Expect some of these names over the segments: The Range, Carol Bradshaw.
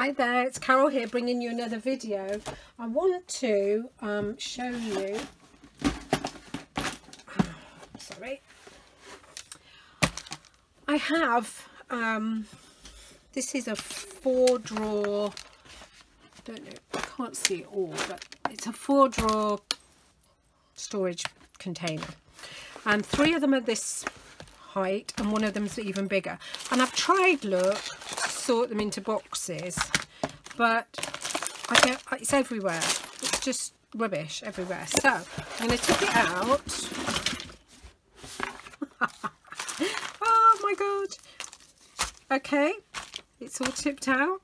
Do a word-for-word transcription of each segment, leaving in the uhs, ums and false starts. Hi there, it's Carol here, bringing you another video. I want to um, show you, oh, sorry, I have, um, this is a four drawer, don't know, I can't see it all, but it's a four drawer storage container, and three of them are this height and one of them's even bigger, and I've tried look to sort them into boxes, but I don't, it's everywhere, it's just rubbish everywhere. So I'm going to take it out. Oh my god, okay, it's all tipped out.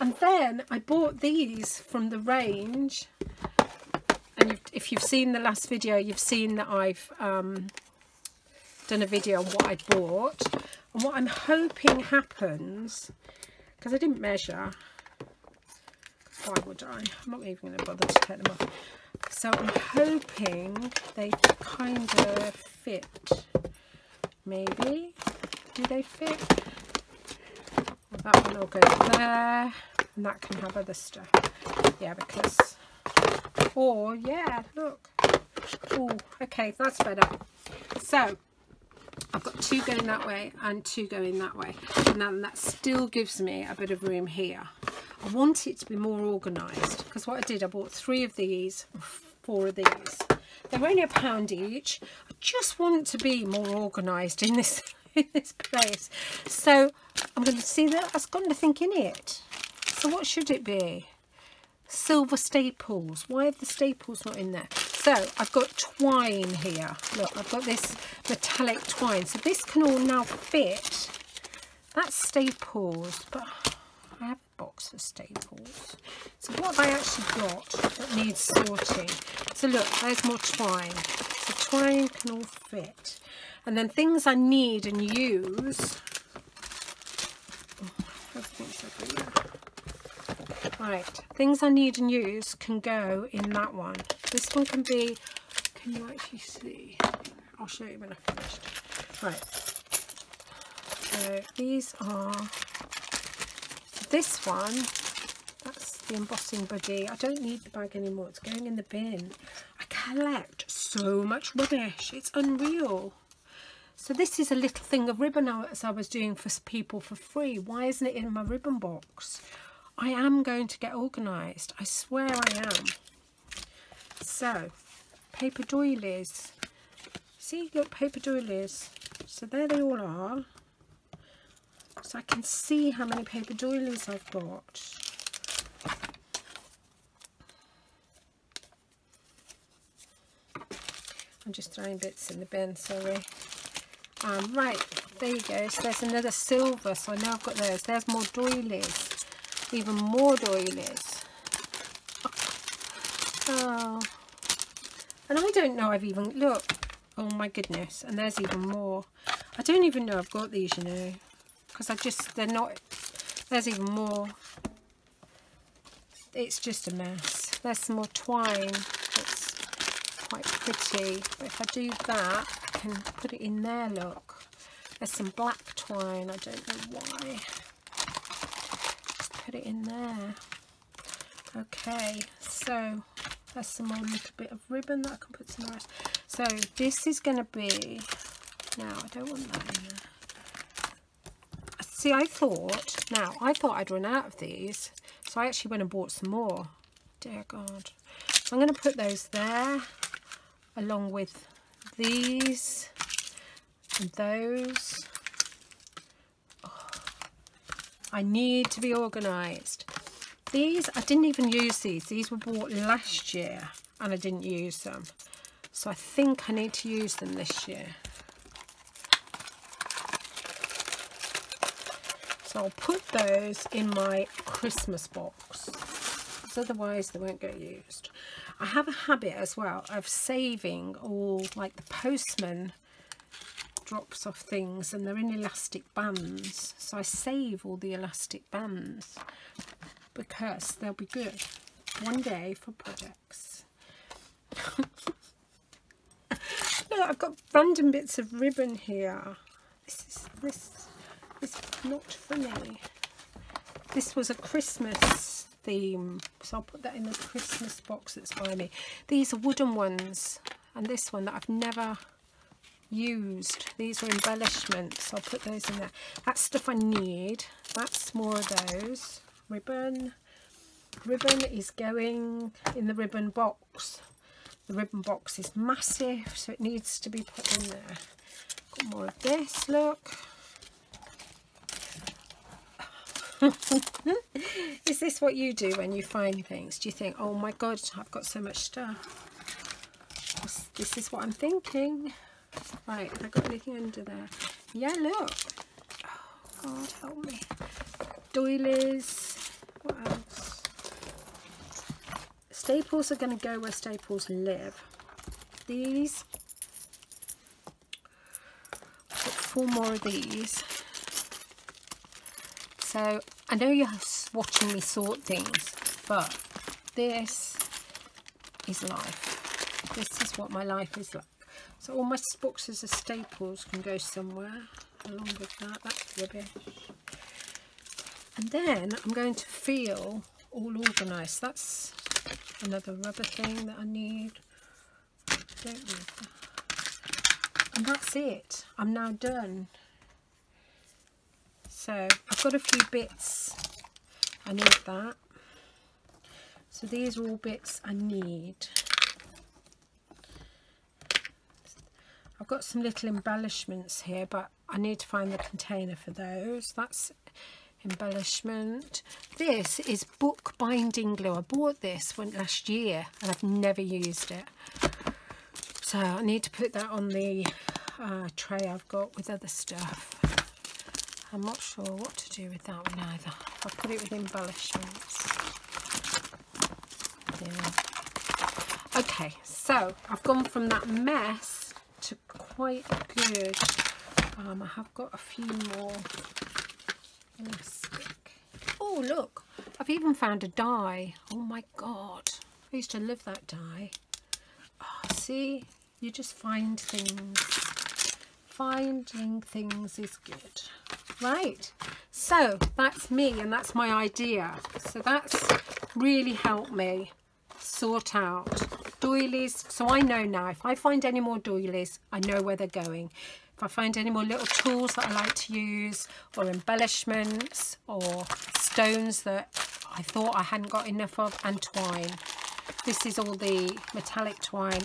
And then I bought these from The Range, and you've, if you've seen the last video, you've seen that I've um done a video on what I bought, and what I'm hoping happens, because I didn't measure, why would I, I'm not even going to bother to take them off, so I'm hoping they kind of fit. Maybe, do they fit? Well, that one will go there, and that can have other stuff, yeah, because, or yeah, look, oh okay, that's better. So I've got two going that way and two going that way, and then that still gives me a bit of room here. I want it to be more organised, because what I did, I bought three of these, four of these. They were only a pound each. I just want to be more organised in this in this place. So I'm going to see that that's got nothing in it. So what should it be? Silver staples. Why have the staples not in there? So I've got twine here, look, I've got this metallic twine, so this can all now fit. That's staples, but I have a box for staples. So what have I actually got that needs sorting? So look, there's more twine, so twine can all fit. And then things I need and use, right, things I need and use can go in that one. This one can be, can you actually see? I'll show you when I finish. Right, so these are, this one, that's the embossing budgie. I don't need the bag anymore, it's going in the bin. I collect so much rubbish, it's unreal. So this is a little thing of ribbon as I was doing for people for free. Why isn't it in my ribbon box? I am going to get organised, I swear I am. So, paper doilies. See, look, paper doilies. So there they all are. So I can see how many paper doilies I've got. I'm just throwing bits in the bin, sorry. Um, right, there you go. So there's another silver, so I know I've got those. There's more doilies. Even more doilies. Oh, and I don't know I've even, look, oh my goodness, and there's even more. I don't even know I've got these, you know, because I just, they're not, there's even more. It's just a mess. There's some more twine that's quite pretty, but if I do that, I can put it in there, look. There's some black twine, I don't know why. Put it in there. Okay, so that's some more little bit of ribbon that I can put somewhere else. So this is going to be, no, I don't want that in there. See, I thought, now I thought I'd run out of these, so I actually went and bought some more. Dear God. So I'm going to put those there along with these and those. I need to be organised. These, I didn't even use these. These were bought last year and I didn't use them. So I think I need to use them this year. So I'll put those in my Christmas box, because otherwise they won't get used. I have a habit as well of saving all, like the postman drops off things, and they're in elastic bands, so I save all the elastic bands because they'll be good one day for products. Look, I've got random bits of ribbon here. This is this is not funny. This was a Christmas theme, so I'll put that in the Christmas box that's by me. These are wooden ones, and this one that I've never used. These are embellishments, so I'll put those in there. That's stuff I need. That's more of those. Ribbon. Ribbon is going in the ribbon box. The ribbon box is massive, so it needs to be put in there. Got more of this, look. Is this what you do when you find things? Do you think, oh my god, I've got so much stuff? This, this is what I'm thinking. Right, have I got anything under there? Yeah, look. Oh god, help me. Doilies. What else? Staples are going to go where staples live. These. I've got four more of these. So I know you're watching me sort things, but this is life. This is what my life is like. So all my boxes of staples can go somewhere along with that. That's rubbish. And then I'm going to feel all organised. That's another rubber thing that I need. I don't need that. And that's it. I'm now done. So I've got a few bits, I need that, so these are all bits I need. I've got some little embellishments here, but I need to find the container for those. That's embellishment. This is book binding glue. I bought this one last year and I've never used it. So I need to put that on the uh, tray I've got with other stuff. I'm not sure what to do with that one either. I'll put it with embellishments. Yeah. Okay, so I've gone from that mess to quite good. Um, I have got a few more elastic. Oh, look, I've even found a die. Oh my god, I used to love that die. Oh, see, you just find things. Finding things is good. Right, so that's me and that's my idea. So that's really helped me sort out doilies. So I know now if I find any more doilies, I know where they're going. If I find any more little tools that I like to use, or embellishments, or stones that I thought I hadn't got enough of, and twine. This is all the metallic twine.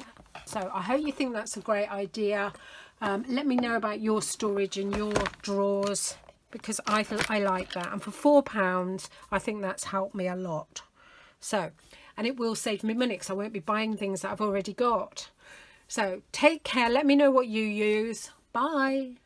So I hope you think that's a great idea. Um, let me know about your storage and your drawers, because I, I like that. And for four pounds, I think that's helped me a lot. So, and it will save me money because I won't be buying things that I've already got. So take care. Let me know what you use. Bye.